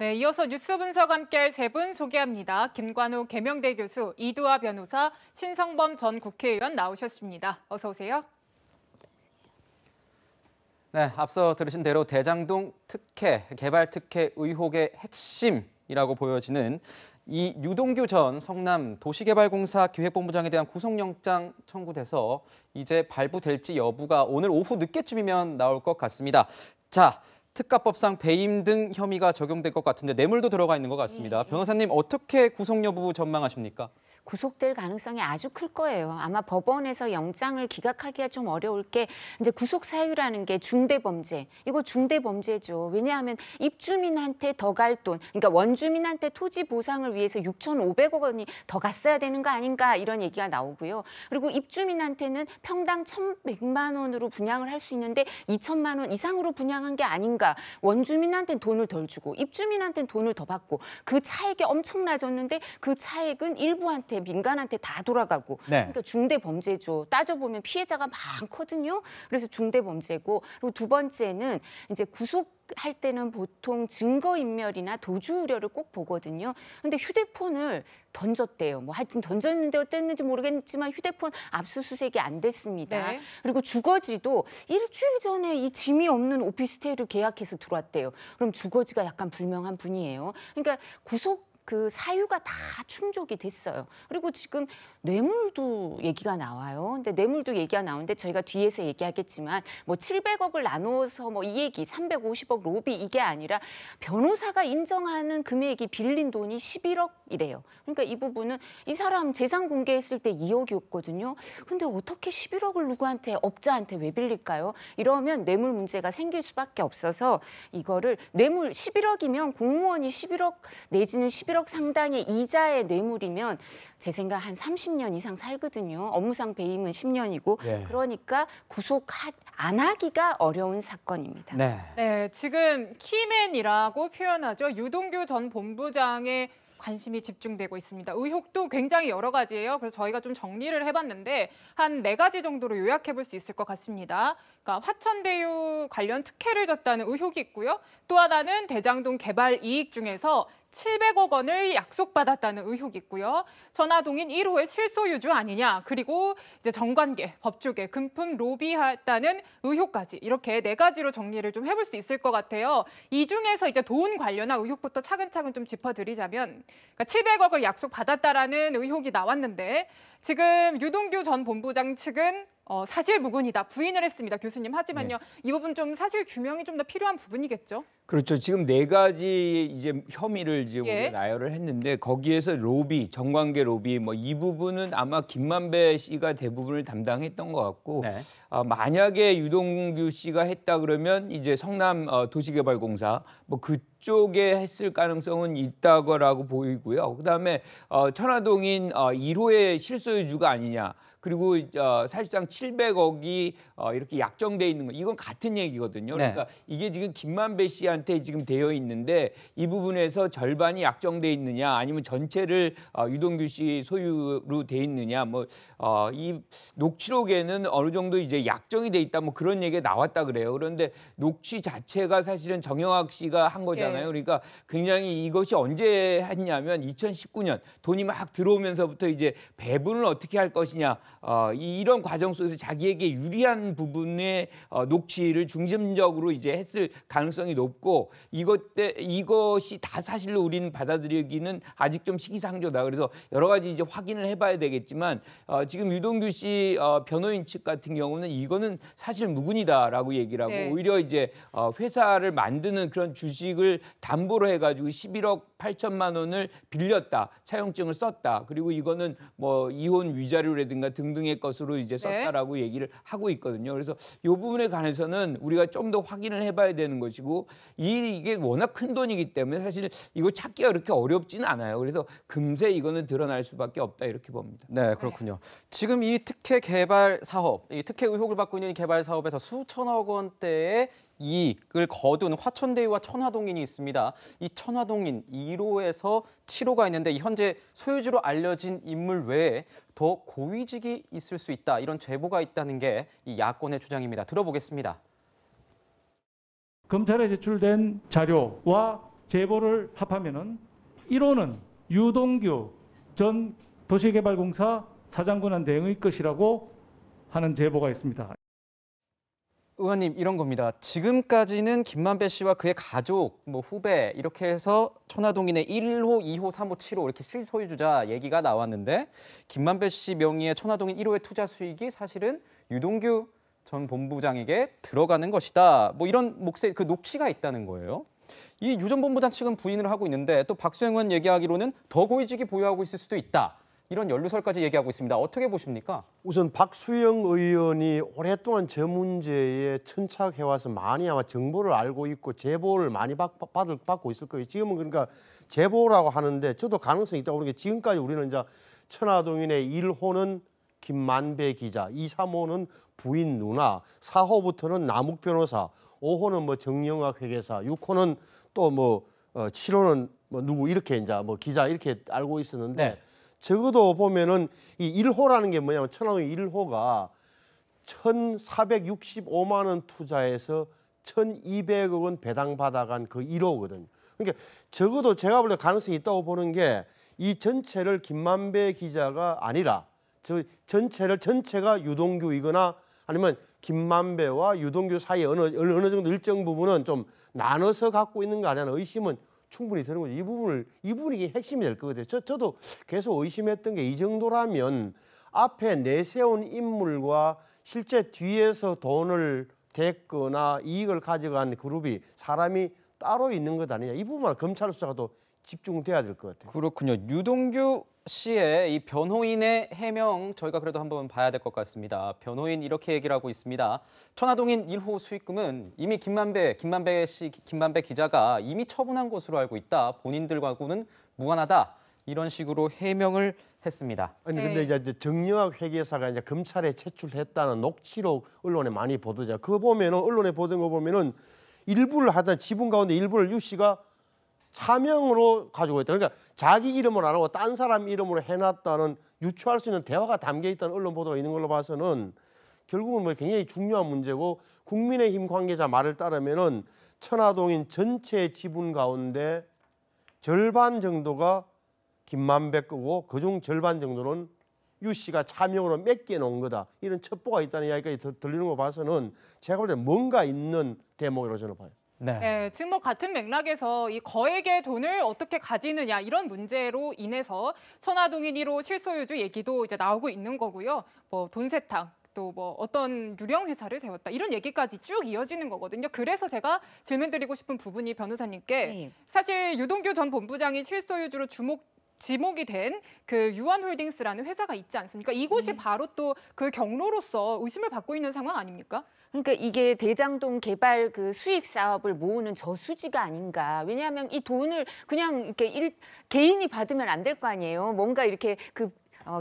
네, 이어서 뉴스 분석 함께할 세 분 소개합니다. 김관우 계명대 교수, 이두아 변호사, 신성범 전 국회의원 나오셨습니다. 어서 오세요. 네, 앞서 들으신 대로 대장동 특혜, 개발 특혜 의혹의 핵심이라고 보여지는 이 유동규 전 성남 도시개발공사 기획본부장에 대한 구속영장 청구돼서 이제 발부될지 여부가 오늘 오후 늦게쯤이면 나올 것 같습니다. 자, 특가법상 배임 등 혐의가 적용될 것 같은데 뇌물도 들어가 있는 것 같습니다. 변호사님, 어떻게 구속 여부 전망하십니까? 구속될 가능성이 아주 클 거예요. 아마 법원에서 영장을 기각하기가 좀 어려울 게 이제 구속 사유라는 게 중대범죄. 이거 중대범죄죠. 왜냐하면 입주민한테 더 갈 돈, 그러니까 원주민한테 토지 보상을 위해서 6,500억 원이 더 갔어야 되는 거 아닌가 이런 얘기가 나오고요. 그리고 입주민한테는 평당 1,100만 원으로 분양을 할 수 있는데 2,000만 원 이상으로 분양한 게 아닌가. 원주민한테는 돈을 덜 주고 입주민한테는 돈을 더 받고 그 차액이 엄청나졌는데 그 차액은 일부한테 민간한테 다 돌아가고. 네. 그러니까 중대 범죄죠. 따져보면 피해자가 많거든요. 그래서 중대 범죄고, 그리고 두 번째는 이제 구속할 때는 보통 증거인멸이나 도주 우려를 꼭 보거든요. 근데 휴대폰을 던졌대요. 뭐 하여튼 던졌는데 어땠는지 모르겠지만 휴대폰 압수수색이 안 됐습니다. 네. 그리고 주거지도 일주일 전에 이 짐이 없는 오피스텔을 계약해서 들어왔대요. 그럼 주거지가 약간 불명한 분이에요. 그러니까 구속 그 사유가 다 충족이 됐어요. 그리고 지금 뇌물도 얘기가 나와요. 근데 뇌물도 얘기가 나오는데 저희가 뒤에서 얘기하겠지만 뭐 700억을 나눠서 뭐 이 얘기, 350억 로비 이게 아니라 변호사가 인정하는 금액이 빌린 돈이 11억이래요. 그러니까 이 부분은 이 사람 재산 공개했을 때 2억이었거든요. 근데 어떻게 11억을 누구한테, 업자한테 왜 빌릴까요? 이러면 뇌물 문제가 생길 수밖에 없어서 이거를 뇌물 11억이면 공무원이 11억 내지는 11억 상당의 이자의 뇌물이면 제 생각 한 30년 이상 살거든요. 업무상 배임은 10년이고 네. 그러니까 구속 안 하기가 어려운 사건입니다. 네. 네, 지금 키맨이라고 표현하죠. 유동규 전 본부장의 관심이 집중되고 있습니다. 의혹도 굉장히 여러 가지예요. 그래서 저희가 좀 정리를 해봤는데 한 4가지 정도로 요약해볼 수 있을 것 같습니다. 그러니까 화천대유 관련 특혜를 줬다는 의혹이 있고요. 또 하나는 대장동 개발 이익 중에서 700억 원을 약속받았다는 의혹이 있고요. 천화동인 1호의 실소유주 아니냐. 그리고 이제 정관계, 법조계, 금품 로비했다는 의혹까지 이렇게 4가지로 정리를 좀 해볼 수 있을 것 같아요. 이 중에서 이제 돈 관련한 의혹부터 차근차근 좀 짚어드리자면, 그러니까 700억을 약속받았다라는 의혹이 나왔는데 지금 유동규 전 본부장 측은 사실무근이다 부인을 했습니다. 교수님, 하지만요. 네. 이 부분 좀 사실 규명이 좀 더 필요한 부분이겠죠? 그렇죠. 지금 4가지 이제 혐의를 지금 예. 나열을 했는데 거기에서 로비, 정관계 로비 뭐 이 부분은 아마 김만배 씨가 대부분을 담당했던 것 같고 네. 만약에 유동규 씨가 했다 그러면 이제 성남 도시개발공사 뭐 그쪽에 했을 가능성은 있다고 보이고요. 그다음에 천화동인 1호의 실소유주가 아니냐. 그리고 사실상 700억이 이렇게 약정돼 있는 거, 이건 같은 얘기거든요. 그러니까 네. 이게 지금 김만배 씨한테 지금 되어 있는데 이 부분에서 절반이 약정돼 있느냐, 아니면 전체를 유동규 씨 소유로 돼 있느냐, 뭐 이 녹취록에는 어느 정도 이제 약정이 돼 있다, 뭐 그런 얘기가 나왔다 그래요. 그런데 녹취 자체가 사실은 정영학 씨가 한 거잖아요. 네. 그러니까 굉장히 이것이 언제 했냐면 2019년 돈이 막 들어오면서부터 이제 배분을 어떻게 할 것이냐. 이런 과정 속에서 자기에게 유리한 부분의 녹취를 중심적으로 이제 했을 가능성이 높고 이것이 다 사실로 우리는 받아들이기는 아직 좀 시기상조다. 그래서 여러 가지 이제 확인을 해봐야 되겠지만 지금 유동규 씨 변호인 측 같은 경우는 이거는 사실 무근이다라고 얘기를 하고 네. 오히려 이제 회사를 만드는 그런 주식을 담보로 해가지고 11억 8천만 원을 빌렸다, 차용증을 썼다, 그리고 이거는 뭐 이혼 위자료라든가 등등의 것으로 이제 썼다라고 네. 얘기를 하고 있거든요. 그래서 이 부분에 관해서는 우리가 좀 더 확인을 해봐야 되는 것이고 이게 워낙 큰 돈이기 때문에 사실 이거 찾기가 그렇게 어렵지는 않아요. 그래서 금세 이거는 드러날 수밖에 없다 이렇게 봅니다. 네, 그렇군요. 지금 이 특혜 개발 사업, 이 특혜 의혹을 받고 있는 이 개발 사업에서 수천억 원대의 이익을 거둔 화천대유와 천화동인이 있습니다. 이 천화동인 1호에서 7호가 있는데 현재 소유주로 알려진 인물 외에 더 고위직이 있을 수 있다, 이런 제보가 있다는 게 이 야권의 주장입니다. 들어보겠습니다. 검찰에 제출된 자료와 제보를 합하면은 1호는 유동규 전 도시개발공사 사장군한 대행의 것이라고 하는 제보가 있습니다. 의원님, 이런 겁니다. 지금까지는 김만배 씨와 그의 가족, 뭐 후배 이렇게 해서 천화동인의 1호, 2호, 3호, 7호 이렇게 실소유주자 얘기가 나왔는데 김만배 씨 명의의 천화동인 1호의 투자 수익이 사실은 유동규 전 본부장에게 들어가는 것이다. 뭐 이런 목세 그 녹취가 있다는 거예요. 이 유 전 본부장 측은 부인을 하고 있는데 또 박수영 의원 얘기하기로는 더 고위직이 보유하고 있을 수도 있다. 이런 연루설까지 얘기하고 있습니다. 어떻게 보십니까? 우선 박수영 의원이 오랫동안 저 문제에 천착해와서 많이 아마 정보를 알고 있고 제보를 많이 받고 있을 거예요. 지금은 그러니까 제보라고 하는데 저도 가능성이 있다고 보는 게 지금까지 우리는 이제 천화동인의 1호는 김만배 기자, 2, 3호는 부인 누나, 4호부터는 남욱 변호사, 5호는 뭐 정영학 회계사, 6호는 또 뭐 7호는 뭐 누구 이렇게 이제 뭐 기자 이렇게 알고 있었는데 네. 적어도 보면은 이 1호라는 게 뭐냐면 천화동인 1호가 1,465만 원 투자해서 1,200억 원 배당받아간 그 1호거든요. 그러니까 적어도 제가 볼 때 가능성이 있다고 보는 게 이 전체를 김만배 기자가 아니라 저 전체가 유동규이거나 아니면 김만배와 유동규 사이 어느 정도 일정 부분은 좀 나눠서 갖고 있는 거 아니냐는 의심은 충분히 되는 거죠. 이 부분이 핵심이 될 거거든요. 저도 계속 의심했던 게 이 정도라면 앞에 내세운 인물과 실제 뒤에서 돈을 댔거나 이익을 가져간 그룹이 사람이 따로 있는 것 아니냐. 이 부분은 검찰 수사가 또 집중돼야 될 것 같아요. 그렇군요. 유동규 씨의 이 변호인의 해명 저희가 그래도 한번 봐야 될 것 같습니다. 변호인 이렇게 얘기를 하고 있습니다. 천화동인 1호 수익금은 이미 김만배 기자가 이미 처분한 것으로 알고 있다. 본인들과는 무관하다. 이런 식으로 해명을 했습니다. 아니 근데 이제 정영학 회계사가 이제 검찰에 제출했다는 녹취록 언론에 많이 보도자. 그거 보면은 언론에 보던 거 보면은 일부를 하던 지분 가운데 일부를 유 씨가 차명으로 가지고 있다. 그러니까 자기 이름을 안 하고 딴 사람 이름으로 해놨다는 유추할 수 있는 대화가 담겨 있다는 언론 보도가 있는 걸로 봐서는 결국은 뭐 굉장히 중요한 문제고 국민의힘 관계자 말을 따르면은 천화동인 전체 지분 가운데 절반 정도가 김만배 거고 그중 절반 정도는 유 씨가 차명으로 맡겨놓은 거다. 이런 첩보가 있다는 이야기까지 들리는 거 봐서는 제가 볼 때 뭔가 있는 대목이라고 저는 봐요. 네. 네, 지금 뭐 같은 맥락에서 이 거액의 돈을 어떻게 가지느냐 이런 문제로 인해서 천화동인 1호 실소유주 얘기도 이제 나오고 있는 거고요. 뭐 돈 세탁, 또 뭐 어떤 유령 회사를 세웠다 이런 얘기까지 쭉 이어지는 거거든요. 그래서 제가 질문드리고 싶은 부분이 변호사님께 네. 사실 유동규 전 본부장이 실소유주로 지목이 된 그 유한홀딩스라는 회사가 있지 않습니까? 이곳이 바로 또 그 경로로서 의심을 받고 있는 상황 아닙니까? 그러니까 이게 대장동 개발 그 수익 사업을 모으는 저수지가 아닌가. 왜냐하면 이 돈을 그냥 이렇게 개인이 받으면 안 될 거 아니에요. 뭔가 이렇게 그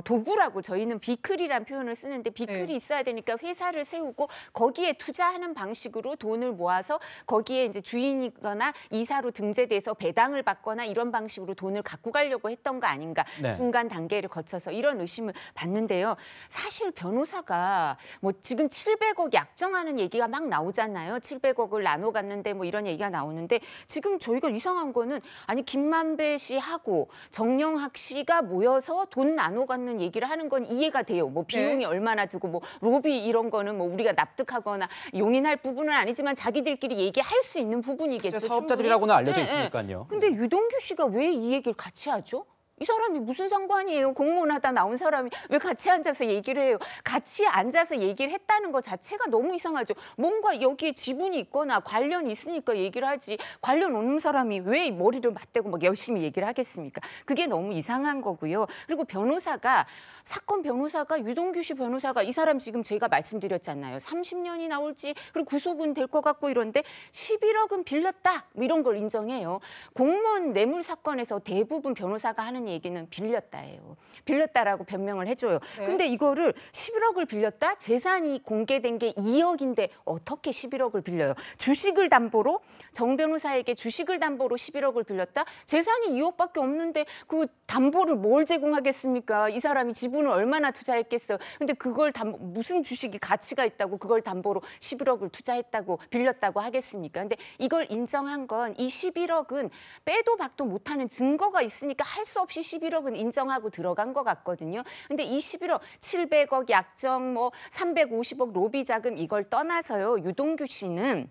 도구라고 저희는 비클이란 표현을 쓰는데 비클이 네. 있어야 되니까 회사를 세우고 거기에 투자하는 방식으로 돈을 모아서 거기에 이제 주인이거나 이사로 등재돼서 배당을 받거나 이런 방식으로 돈을 갖고 가려고 했던 거 아닌가. 네. 중간 단계를 거쳐서 이런 의심을 받는데요. 사실 변호사가 뭐 지금 700억 약정하는 얘기가 막 나오잖아요. 700억을 나눠 갔는데 뭐 이런 얘기가 나오는데 지금 저희가 이상한 거는 아니 김만배 씨하고 정영학 씨가 모여서 돈 나눠 갖는 얘기를 하는 건 이해가 돼요. 뭐 비용이 네. 얼마나 들고 뭐 로비 이런 거는 뭐 우리가 납득하거나 용인할 부분은 아니지만 자기들끼리 얘기할 수 있는 부분이겠죠. 사업자들이라고는 알려져 있으니까요. 근데 유동규 씨가 왜 이 얘기를 같이 하죠? 이 사람이 무슨 상관이에요? 공무원하다 나온 사람이 왜 같이 앉아서 얘기를 해요? 같이 앉아서 얘기를 했다는 것 자체가 너무 이상하죠. 뭔가 여기에 지분이 있거나 관련이 있으니까 얘기를 하지 관련 없는 사람이 왜 머리를 맞대고 막 열심히 얘기를 하겠습니까? 그게 너무 이상한 거고요. 그리고 변호사가 사건 변호사가 유동규 씨 변호사가 이 사람 지금 제가 말씀드렸잖아요. 30년이 나올지 그리고 구속은 될 것 같고 이런데 11억은 빌렸다 뭐 이런 걸 인정해요. 공무원 뇌물 사건에서 대부분 변호사가 하는 얘기는 빌렸다예요. 빌렸다라고 변명을 해줘요. 네. 근데 이거를 11억을 빌렸다? 재산이 공개된 게 2억인데 어떻게 11억을 빌려요? 주식을 담보로, 정 변호사에게 주식을 담보로 11억을 빌렸다? 재산이 2억밖에 없는데 그 담보를 뭘 제공하겠습니까? 이 사람이 지분을 얼마나 투자했겠어요? 근데 그걸 무슨 주식이 가치가 있다고 그걸 담보로 11억을 투자했다고 빌렸다고 하겠습니까? 근데 이걸 인정한 건 이 11억은 빼도 박도 못하는 증거가 있으니까 할 수 없이 11억은 인정하고 들어간 것 같거든요. 근데 이 11억, 700억 약정, 뭐 350억 로비 자금 이걸 떠나서요, 유동규 씨는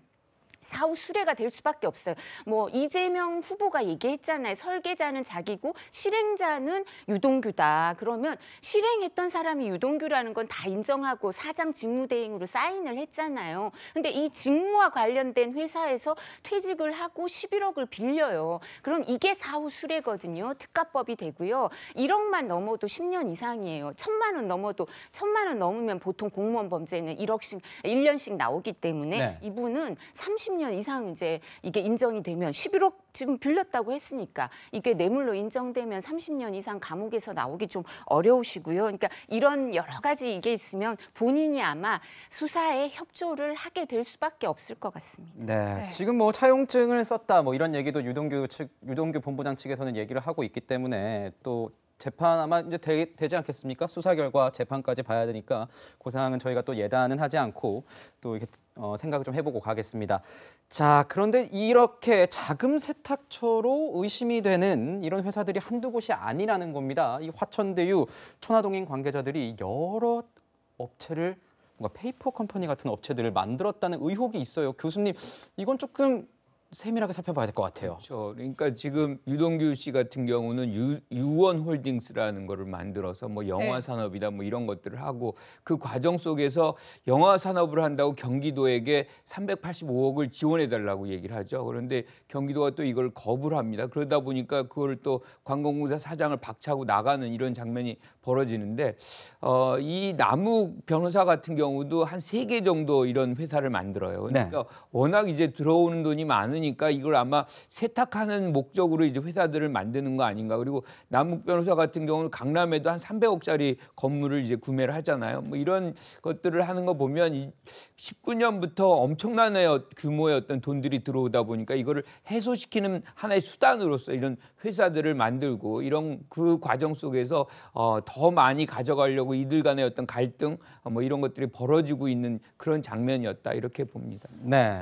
사후 수레가 될 수밖에 없어요. 뭐 이재명 후보가 얘기했잖아요. 설계자는 자기고 실행자는 유동규다. 그러면 실행했던 사람이 유동규라는 건 다 인정하고 사장 직무대행으로 사인을 했잖아요. 근데 이 직무와 관련된 회사에서 퇴직을 하고 11억을 빌려요. 그럼 이게 사후 수레거든요. 특가법이 되고요. 1억만 넘어도 10년 이상이에요. 1,000만 원 넘어도 1,000만 원 넘으면 보통 공무원 범죄는 1억씩 1년씩 나오기 때문에 네. 이분은 30년 이상 이제 이게 인정이 되면 11억 지금 빌렸다고 했으니까 이게 뇌물로 인정되면 30년 이상 감옥에서 나오기 좀 어려우시고요. 그러니까 이런 여러 가지 이게 있으면 본인이 아마 수사에 협조를 하게 될 수밖에 없을 것 같습니다. 네, 네. 지금 뭐 차용증을 썼다 뭐 이런 얘기도 유동규 본부장 측에서는 얘기를 하고 있기 때문에 또 재판 아마 이제 되지 않겠습니까? 수사 결과 재판까지 봐야 되니까 그 상황은 저희가 또 예단은 하지 않고 또 이렇게 생각을 좀 해보고 가겠습니다. 자, 그런데 이렇게 자금 세탁처로 의심이 되는 이런 회사들이 한두 곳이 아니라는 겁니다. 이 화천대유, 천화동인 관계자들이 여러 업체를 뭔가 페이퍼 컴퍼니 같은 업체들을 만들었다는 의혹이 있어요. 교수님, 이건 조금 세밀하게 살펴봐야 될 것 같아요. 그렇죠. 그러니까 지금 유동규 씨 같은 경우는 유원홀딩스라는 거를 만들어서 뭐 영화 산업이다 뭐 이런 것들을 하고 그 과정 속에서 영화 산업을 한다고 경기도에게 385억을 지원해달라고 얘기를 하죠. 그런데 경기도가 또 이걸 거부를 합니다. 그러다 보니까 그걸 또 관공서 사장을 박차고 나가는 이런 장면이 벌어지는데 이 남욱 변호사 같은 경우도 한 3개 정도 이런 회사를 만들어요. 그러니까 네. 워낙 이제 들어오는 돈이 많은 그러니까 이걸 아마 세탁하는 목적으로 이제 회사들을 만드는 거 아닌가. 그리고 남욱 변호사 같은 경우는 강남에도 한 300억짜리 건물을 이제 구매를 하잖아요. 뭐 이런 것들을 하는 거 보면 19년부터 엄청난 규모의 어떤 돈들이 들어오다 보니까 이거를 해소시키는 하나의 수단으로서 이런 회사들을 만들고 이런 그 과정 속에서 더 많이 가져가려고 이들 간의 어떤 갈등 뭐 이런 것들이 벌어지고 있는 그런 장면이었다 이렇게 봅니다. 네.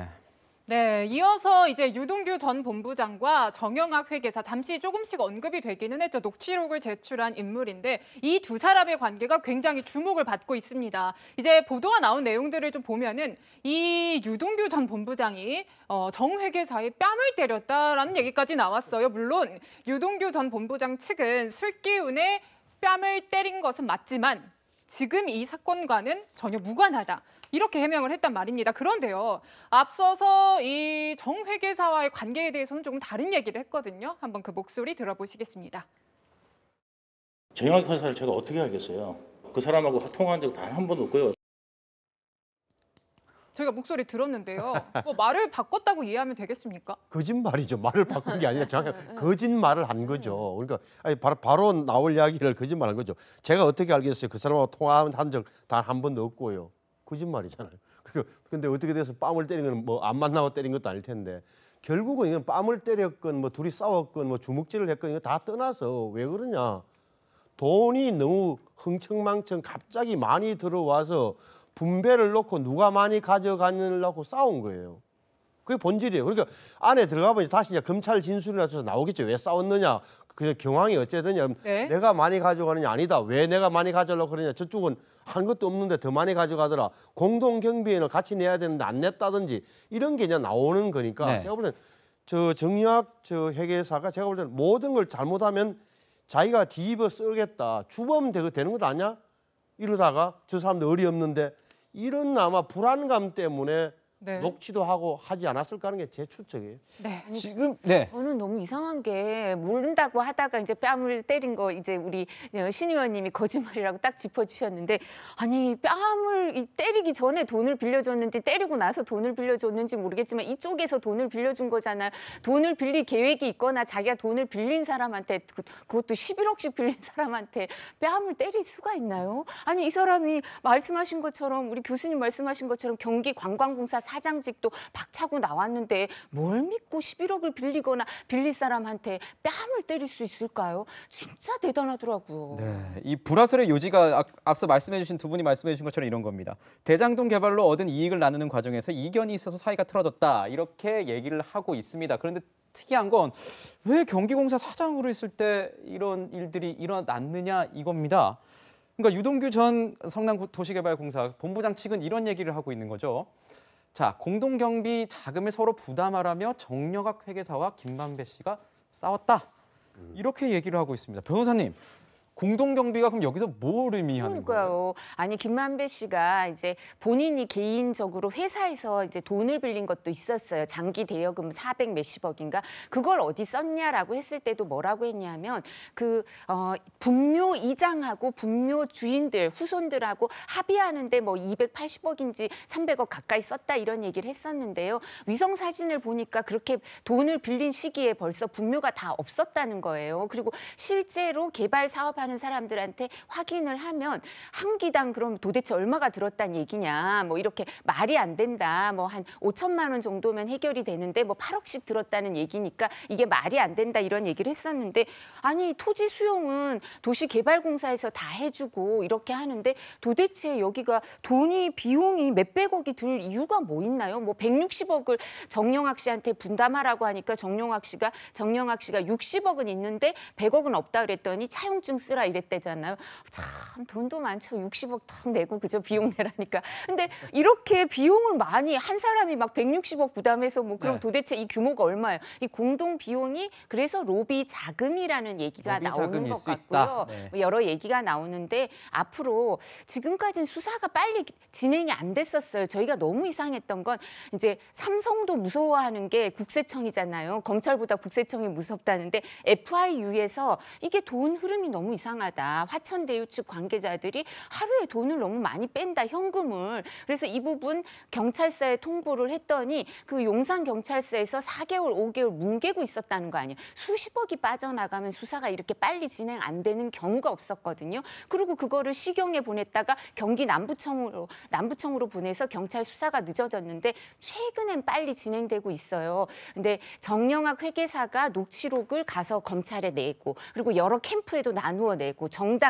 네, 이어서 이제 유동규 전 본부장과 정영학 회계사 잠시 조금씩 언급이 되기는 했죠. 녹취록을 제출한 인물인데 이 두 사람의 관계가 굉장히 주목을 받고 있습니다. 이제 보도가 나온 내용들을 좀 보면은 이 유동규 전 본부장이 정 회계사의 뺨을 때렸다라는 얘기까지 나왔어요. 물론 유동규 전 본부장 측은 술기운에 뺨을 때린 것은 맞지만 지금 이 사건과는 전혀 무관하다. 이렇게 해명을 했단 말입니다. 그런데요, 앞서서 이 정 회계사와의 관계에 대해서는 조금 다른 얘기를 했거든요. 한번 그 목소리 들어보시겠습니다. 정영학 회사를 제가 어떻게 알겠어요? 그 사람하고 소통한 적 단 한 번도 없고요. 저희가 목소리 들었는데요. 뭐 말을 바꿨다고 이해하면 되겠습니까? 거짓말이죠. 말을 바꾼 게 아니라 정확히 거짓말을 한 거죠. 그러니까 아니, 바로 나올 이야기를 거짓말한 거죠. 제가 어떻게 알겠어요? 그 사람하고 통화한 적 단 한 번도 없고요. 거짓말이잖아요. 그런데 어떻게 돼서 뺨을 때린 건 뭐 안 만나고 때린 것도 아닐 텐데 결국은 이건 뺨을 때렸건 뭐 둘이 싸웠건 뭐 주먹질을 했건 이거 다 떠나서 왜 그러냐. 돈이 너무 흥청망청 갑자기 많이 들어와서 분배를 놓고 누가 많이 가져가느라고 싸운 거예요. 그게 본질이에요. 그러니까 안에 들어가면 다시 이제 검찰 진술이나 해서 나오겠죠. 왜 싸웠느냐. 그냥 경황이 어쨌느냐. 네? 내가 많이 가져가느냐. 아니다. 왜 내가 많이 가져가려고 그러냐. 저쪽은 한 것도 없는데 더 많이 가져가더라. 공동 경비에는 같이 내야 되는데 안 냈다든지 이런 게 그냥 나오는 거니까 네. 제가 볼 때는 저 정유학 저 회계사가 제가 볼 때는 모든 걸 잘못하면 자기가 뒤집어 쓰겠다. 주범 되는 것도 아니야? 이러다가 저 사람도 어리 없는데 이런 아마 불안감 때문에 네. 녹취도 하고 하지 않았을까 하는 게 제 추측이에요. 네. 아니, 지금 네. 저는 너무 이상한 게 모른다고 하다가 이제 뺨을 때린 거 이제 우리 신 의원님이 거짓말이라고 딱 짚어주셨는데 아니 뺨을 때리기 전에 돈을 빌려줬는지 때리고 나서 돈을 빌려줬는지 모르겠지만 이쪽에서 돈을 빌려준 거잖아요. 돈을 빌릴 계획이 있거나 자기가 돈을 빌린 사람한테 그것도 11억씩 빌린 사람한테 뺨을 때릴 수가 있나요? 아니 이 사람이 말씀하신 것처럼 우리 교수님 말씀하신 것처럼 경기관광공사 사장직도 박차고 나왔는데 뭘 믿고 11억을 빌리거나 빌릴 사람한테 뺨을 때릴 수 있을까요? 진짜 대단하더라고요. 네, 이 불화설의 요지가 앞서 말씀해주신 두 분이 말씀해주신 것처럼 이런 겁니다. 대장동 개발로 얻은 이익을 나누는 과정에서 이견이 있어서 사이가 틀어졌다 이렇게 얘기를 하고 있습니다. 그런데 특이한 건 왜 경기공사 사장으로 있을 때 이런 일들이 일어났느냐 이겁니다. 그러니까 유동규 전 성남도시개발공사 본부장 측은 이런 얘기를 하고 있는 거죠. 자, 공동경비 자금을 서로 부담하라며 정영학 회계사와 김만배 씨가 싸웠다. 이렇게 얘기를 하고 있습니다. 변호사님. 공동경비가 그럼 여기서 뭘 의미하는 거예요? 아니 김만배 씨가 이제 본인이 개인적으로 회사에서 이제 돈을 빌린 것도 있었어요. 장기 대여금 400 몇십억인가 그걸 어디 썼냐라고 했을 때도 뭐라고 했냐면 그 분묘 이장하고 분묘 주인들 후손들하고 합의하는데 뭐 280억인지 300억 가까이 썼다 이런 얘기를 했었는데요. 위성 사진을 보니까 그렇게 돈을 빌린 시기에 벌써 분묘가 다 없었다는 거예요. 그리고 실제로 개발 사업한 사람들한테 확인을 하면 한 기당 그럼 도대체 얼마가 들었단 얘기냐 뭐 이렇게 말이 안 된다 뭐 한 5천만 원 정도면 해결이 되는데 뭐 8억씩 들었다는 얘기니까 이게 말이 안 된다 이런 얘기를 했었는데 아니 토지 수용은 도시개발공사에서 다 해주고 이렇게 하는데 도대체 여기가 돈이 비용이 몇백억이 들 이유가 뭐 있나요? 뭐 160억을 정영학 씨한테 분담하라고 하니까 정영학 씨가 60억은 있는데 100억은 없다 그랬더니 차용증 쓰라 이랬대잖아요. 참 돈도 많죠. 60억 딱 내고 그저 비용 내라니까. 근데 이렇게 비용을 많이 한 사람이 막 160억 부담해서 뭐 그럼 네. 도대체 이 규모가 얼마예요? 이 공동 비용이 그래서 로비 자금이라는 얘기가 로비 나오는 것 같고요. 네. 여러 얘기가 나오는데 앞으로 지금까지는 수사가 빨리 진행이 안 됐었어요. 저희가 너무 이상했던 건 이제 삼성도 무서워하는 게 국세청이잖아요. 검찰보다 국세청이 무섭다는데 FIU에서 이게 돈 흐름이 너무 이상하다. 화천대유 측 관계자들이 하루에 돈을 너무 많이 뺀다, 현금을. 그래서 이 부분 경찰서에 통보를 했더니 그 용산경찰서에서 4개월, 5개월 뭉개고 있었다는 거 아니에요. 수십억이 빠져나가면 수사가 이렇게 빨리 진행 안 되는 경우가 없었거든요. 그리고 그거를 시경에 보냈다가 경기 남부청으로 보내서 경찰 수사가 늦어졌는데 최근엔 빨리 진행되고 있어요. 근데 정영학 회계사가 녹취록을 가서 검찰에 내고 그리고 여러 캠프에도 나누어 내고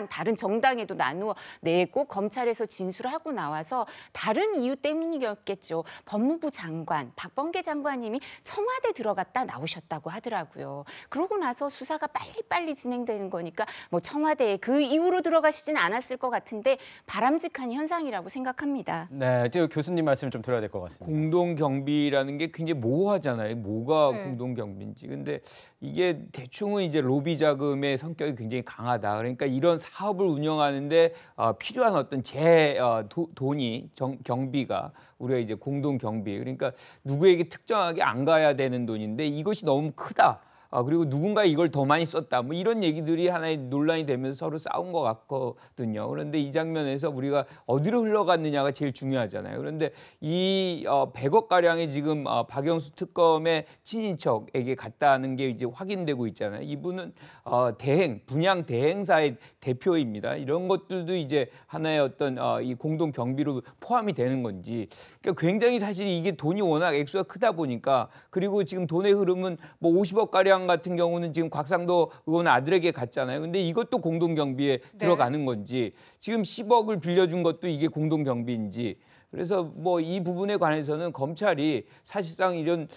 다른 정당에도 나누어 내고 검찰에서 진술하고 나와서 다른 이유 때문이었겠죠. 법무부 장관 박범계 장관님이 청와대 들어갔다 나오셨다고 하더라고요. 그러고 나서 수사가 빨리빨리 진행되는 거니까 뭐 청와대에 그 이후로 들어가시진 않았을 것 같은데 바람직한 현상이라고 생각합니다. 네, 교수님 말씀 좀 들어야 될 것 같습니다. 공동 경비라는 게 굉장히 모호하잖아요. 뭐가 공동 경비인지. 근데 이게 대충은 이제 로비 자금의 성격이 굉장히 강하다. 그러니까 이런 사업을 운영하는데 필요한 어떤 돈이 경비가 우리가 이제 공동 경비 그러니까 누구에게 특정하게 안 가야 되는 돈인데 이것이 너무 크다. 그리고 누군가 이걸 더 많이 썼다. 뭐 이런 얘기들이 하나의 논란이 되면서 서로 싸운 것 같거든요. 그런데 이 장면에서 우리가 어디로 흘러갔느냐가 제일 중요하잖아요. 그런데 이 100억 가량이 지금 박영수 특검의 친인척에게 갔다는 게 이제 확인되고 있잖아요. 이분은 분양 대행사의 대표입니다. 이런 것들도 이제 하나의 어떤 이 공동 경비로 포함이 되는 건지. 그러니까 굉장히 사실 이게 돈이 워낙 액수가 크다 보니까 그리고 지금 돈의 흐름은 뭐 50억 가량 같은 경우는 지금 곽상도 의원 아들에게 갔잖아요. 근데 이것도 공동경비에 네. 들어가는 건지 지금 10억을 빌려준 것도 이게 공동경비인지 그래서 뭐 이 부분에 관해서는 검찰이 사실상 이런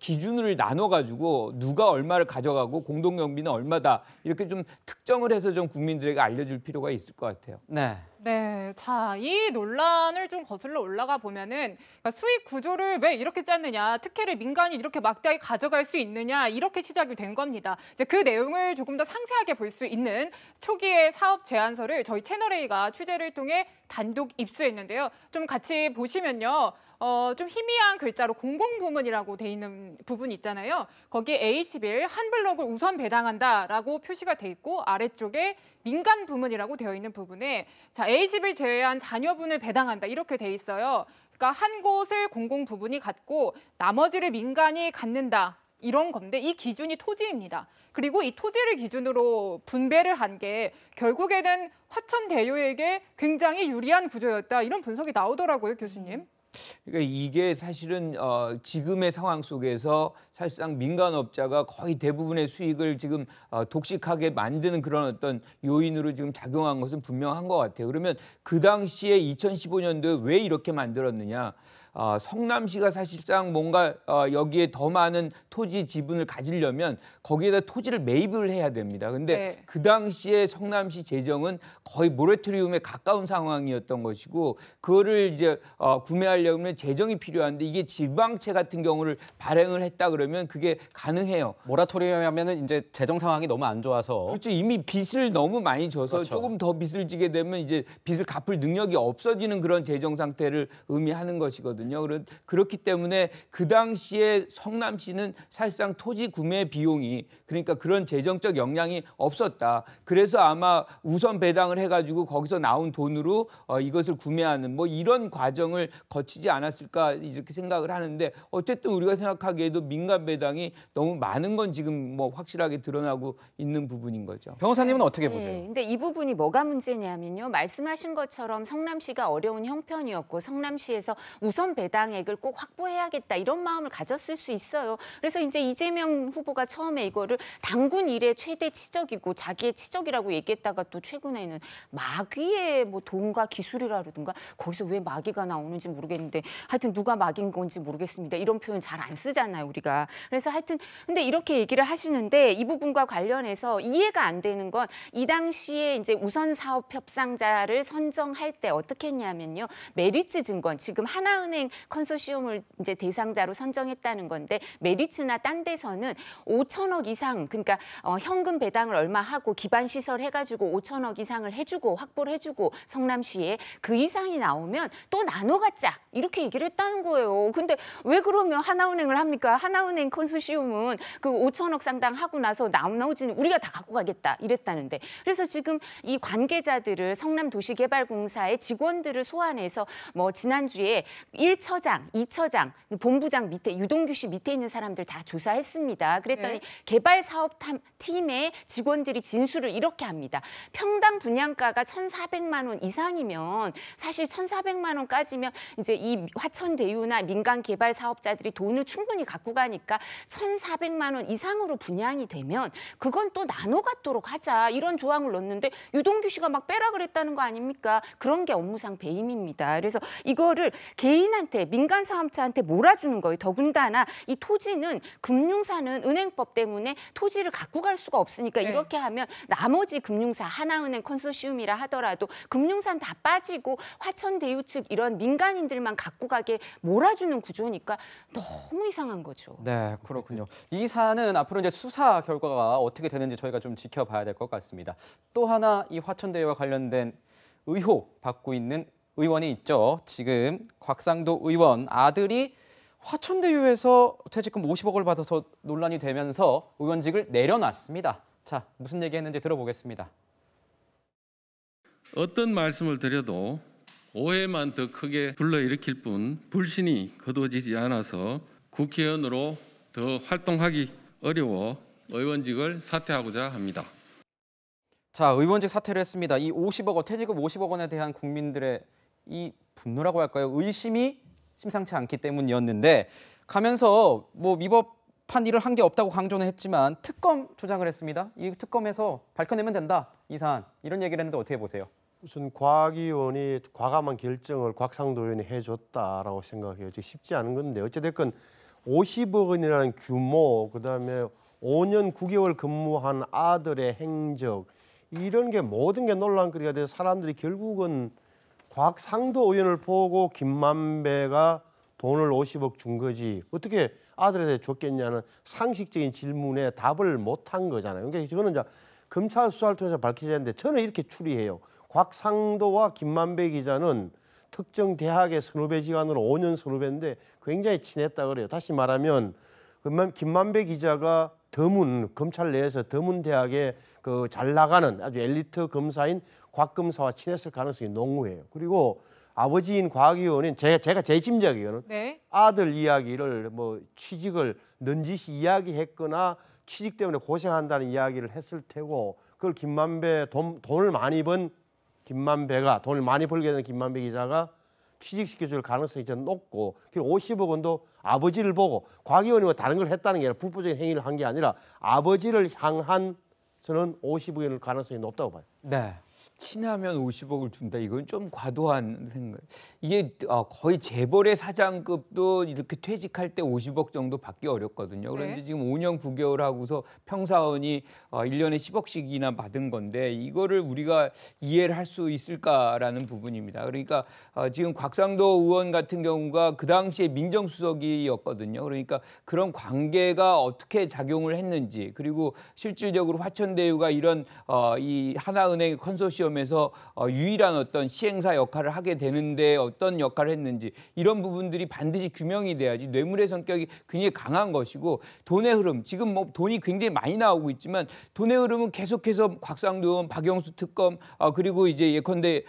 기준을 나눠가지고 누가 얼마를 가져가고 공동경비는 얼마다 이렇게 좀 특정을 해서 좀 국민들에게 알려줄 필요가 있을 것 같아요. 네. 네, 자, 이 논란을 좀 거슬러 올라가 보면은 그러니까 수익 구조를 왜 이렇게 짰느냐, 특혜를 민간이 이렇게 막대하게 가져갈 수 있느냐 이렇게 시작이 된 겁니다. 이제 그 내용을 조금 더 상세하게 볼 수 있는 초기의 사업 제안서를 저희 채널A가 취재를 통해 단독 입수했는데요. 좀 같이 보시면요. 좀 희미한 글자로 공공부문이라고 돼 있는 부분이 있잖아요. 거기에 A11 한 블럭을 우선 배당한다라고 표시가 돼 있고 아래쪽에 민간 부문이라고 되어 있는 부분에 자 A11 제외한 자녀분을 배당한다 이렇게 돼 있어요. 그러니까 한 곳을 공공부문이 갖고 나머지를 민간이 갖는다. 이런 건데 이 기준이 토지입니다. 그리고 이 토지를 기준으로 분배를 한 게 결국에는 화천대유에게 굉장히 유리한 구조였다. 이런 분석이 나오더라고요, 교수님. 그러니까 이게 사실은 지금의 상황 속에서 사실상 민간업자가 거의 대부분의 수익을 지금 독식하게 만드는 그런 어떤 요인으로 지금 작용한 것은 분명한 것 같아요. 그러면 그 당시에 2015년도에 왜 이렇게 만들었느냐. 성남시가 사실상 뭔가 여기에 더 많은 토지 지분을 가지려면 거기에다 토지를 매입을 해야 됩니다. 근데 네. 그 당시에 성남시 재정은 거의 모레토리움에 가까운 상황이었던 것이고 그거를 이제 구매하려면 재정이 필요한데 이게 지방채 같은 경우를 발행을 했다 그러면 그게 가능해요. 모라토리움이 하면은 이제 재정 상황이 너무 안 좋아서 그렇죠. 이미 빚을 너무 많이 져서 그렇죠. 조금 더 빚을 지게 되면 이제 빚을 갚을 능력이 없어지는 그런 재정 상태를 의미하는 것이거든요. 그렇기 때문에 그 당시에 성남시는 사실상 토지 구매 비용이 그러니까 그런 재정적 역량이 없었다. 그래서 아마 우선 배당을 해가지고 거기서 나온 돈으로 이것을 구매하는 뭐 이런 과정을 거치지 않았을까 이렇게 생각을 하는데 어쨌든 우리가 생각하기에도 민간 배당이 너무 많은 건 지금 뭐 확실하게 드러나고 있는 부분인 거죠. 변호사님은 어떻게 보세요? 네, 근데 이 부분이 뭐가 문제냐면요. 말씀하신 것처럼 성남시가 어려운 형편이었고 성남시에서 우선 배당액을 꼭 확보해야겠다 이런 마음을 가졌을 수 있어요. 그래서 이제 이재명 후보가 처음에 이거를 당군 일의 최대 치적이고 자기의 치적이라고 얘기했다가 또 최근에는 마귀의 뭐 돈과 기술이라든가 거기서 왜 마귀가 나오는지 모르겠는데 하여튼 누가 마귀인 건지 모르겠습니다. 이런 표현 잘 안 쓰잖아요 우리가. 그래서 하여튼 근데 이렇게 얘기를 하시는데 이 부분과 관련해서 이해가 안 되는 건 이 당시에 이제 우선 사업 협상자를 선정할 때 어떻게 했냐면요 메리츠 증권 지금 하나은 컨소시엄을 이제 대상자로 선정했다는 건데 메리츠나 딴 데서는 5천억 이상 그러니까 현금 배당을 얼마 하고 기반 시설 해가지고 5천억 이상을 해주고 확보를 해주고 성남시에 그 이상이 나오면 또 나눠 갖자 이렇게 얘기를 했다는 거예요. 근데 왜 그러면 하나은행을 합니까? 하나은행 컨소시엄은 그 5천억 상당 하고 나서 나머지는 우리가 다 갖고 가겠다 이랬다는데 그래서 지금 이 관계자들을 성남도시개발공사의 직원들을 소환해서 뭐 지난주에 1처장, 2처장, 본부장 밑에 유동규 씨 밑에 있는 사람들 다 조사했습니다. 그랬더니 네. 개발사업팀의 직원들이 진술을 이렇게 합니다. 평당 분양가가 1,400만 원 이상이면 사실 1,400만 원까지면 이제 이 화천대유나 민간 개발 사업자들이 돈을 충분히 갖고 가니까 1,400만 원 이상으로 분양이 되면 그건 또 나눠 갖도록 하자 이런 조항을 넣었는데 유동규 씨가 막 빼라 그랬다는 거 아닙니까? 그런 게 업무상 배임입니다. 그래서 이거를 개인한테 민간 사업자한테 몰아주는 거예요. 더군다나 이 토지는 금융사는 은행법 때문에 토지를 갖고 갈 수가 없으니까 네. 이렇게 하면 나머지 금융사 하나은행 컨소시엄이라 하더라도 금융사는 다 빠지고 화천대유 측 이런 민간인들만 갖고 가게 몰아주는 구조니까 너무 이상한 거죠. 네, 그렇군요. 이 사안은 앞으로 이제 수사 결과가 어떻게 되는지 저희가 좀 지켜봐야 될 것 같습니다. 또 하나 이 화천대유와 관련된 의혹 받고 있는 의원이 있죠. 지금 곽상도 의원 아들이 화천대유에서 퇴직금 50억을 받아서 논란이 되면서 의원직을 내려놨습니다. 자, 무슨 얘기했는지 들어보겠습니다. 어떤 말씀을 드려도 오해만 더 크게 불러일으킬 뿐 불신이 거둬지지 않아서 국회의원으로 더 활동하기 어려워 의원직을 사퇴하고자 합니다. 자, 의원직 사퇴를 했습니다. 이 50억 원, 퇴직금 50억 원에 대한 국민들의 이 분노라고 할까요? 의심이 심상치 않기 때문이었는데 가면서 뭐 위법한 일을 한 게 없다고 강조는 했지만 특검 주장을 했습니다. 이 특검에서 밝혀내면 된다, 이 사안. 이런 얘기를 했는데 어떻게 보세요? 무슨 곽 의원이 과감한 결정을 곽상도 의원이 해줬다라고 생각해요. 쉽지 않은 건데 어찌됐건 50억 원이라는 규모, 그다음에 5년 9개월 근무한 아들의 행적 이런 게 모든 게 논란거리가 돼서 사람들이 결국은 곽상도 의원을 보고 김만배가 돈을 50억 준 거지 어떻게 아들한테 줬겠냐는 상식적인 질문에 답을 못한 거잖아요. 그러니까 저는 이제 검찰 수사를 통해서 밝히자는데 저는 이렇게 추리해요. 곽상도와 김만배 기자는 특정 대학의 선후배 기간으로 5년 선후배인데 굉장히 친했다 그래요. 다시 말하면 김만배 기자가 더문 검찰 내에서 더문 대학의 그 잘 나가는 아주 엘리트 검사인 곽 검사와 친했을 가능성이 농후해요. 그리고 아버지인 곽 의원인 제가 제 짐작이에요. 네. 아들 이야기를 뭐 취직을 넌지시 이야기했거나 취직 때문에 고생한다는 이야기를 했을 테고 그걸 김만배 돈을 많이 번 김만배가 돈을 많이 벌게 되는 김만배 기자가 취직시켜줄 가능성이 좀 높고 그리고 50억 원도 아버지를 보고 곽 의원이 뭐 다른 걸 했다는 게 아니라 불법적인 행위를 한 게 아니라 아버지를 향한 저는 50억 원일 가능성이 높다고 봐요. 네. 친하면 50억을 준다. 이건 좀 과도한 생각. 이게 거의 재벌의 사장급도 이렇게 퇴직할 때 50억 정도 받기 어렵거든요. 그런데 네. 지금 5년 9개월 하고서 평사원이 1년에 10억씩이나 받은 건데 이거를 우리가 이해를 할 수 있을까라는 부분입니다. 그러니까 지금 곽상도 의원 같은 경우가 그 당시에 민정수석이었거든요. 그러니까 그런 관계가 어떻게 작용을 했는지 그리고 실질적으로 화천대유가 이런 이 하나은행 컨소시엄 에서 유일한 어떤 시행사 역할을 하게 되는데 어떤 역할을 했는지 이런 부분들이 반드시 규명이 돼야지 뇌물의 성격이 굉장히 강한 것이고 돈의 흐름 지금 뭐 돈이 굉장히 많이 나오고 있지만 돈의 흐름은 계속해서 곽상도 의원, 박영수 특검 그리고 이제 예컨대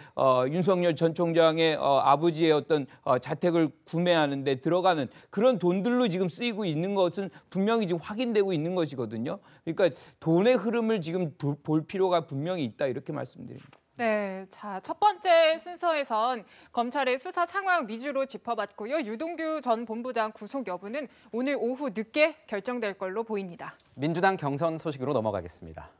윤석열 전 총장의 아버지의 어떤 자택을 구매하는 데 들어가는 그런 돈들로 지금 쓰이고 있는 것은 분명히 지금 확인되고 있는 것이거든요. 그러니까 돈의 흐름을 지금 볼 필요가 분명히 있다 이렇게 말씀드립니다. 네, 자, 첫 번째 순서에선 검찰의 수사 상황 위주로 짚어봤고요. 유동규 전 본부장 구속 여부는 오늘 오후 늦게 결정될 걸로 보입니다. 민주당 경선 소식으로 넘어가겠습니다.